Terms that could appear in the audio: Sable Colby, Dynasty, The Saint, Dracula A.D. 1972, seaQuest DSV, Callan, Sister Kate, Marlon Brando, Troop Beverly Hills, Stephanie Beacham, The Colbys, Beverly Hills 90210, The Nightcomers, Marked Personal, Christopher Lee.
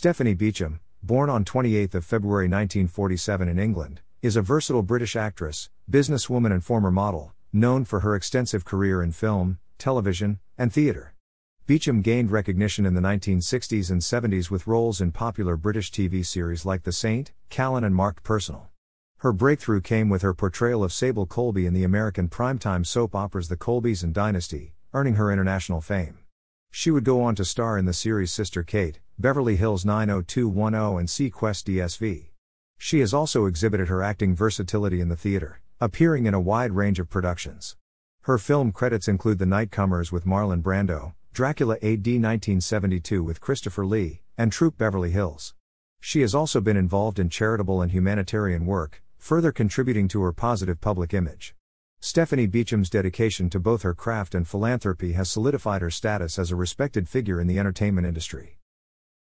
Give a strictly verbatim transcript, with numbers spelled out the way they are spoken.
Stephanie Beacham, born on twenty-eighth of February nineteen forty-seven in England, is a versatile British actress, businesswoman and former model, known for her extensive career in film, television, and theatre. Beacham gained recognition in the nineteen sixties and seventies with roles in popular British T V series like The Saint, Callan and Marked Personal. Her breakthrough came with her portrayal of Sable Colby in the American primetime soap operas The Colbys and Dynasty, earning her international fame. She would go on to star in the series Sister Kate, Beverly Hills nine oh two one oh and seaQuest D S V. She has also exhibited her acting versatility in the theater, appearing in a wide range of productions. Her film credits include The Nightcomers with Marlon Brando, Dracula A D nineteen seventy-two with Christopher Lee, and Troop Beverly Hills. She has also been involved in charitable and humanitarian work, further contributing to her positive public image. Stephanie Beacham's dedication to both her craft and philanthropy has solidified her status as a respected figure in the entertainment industry.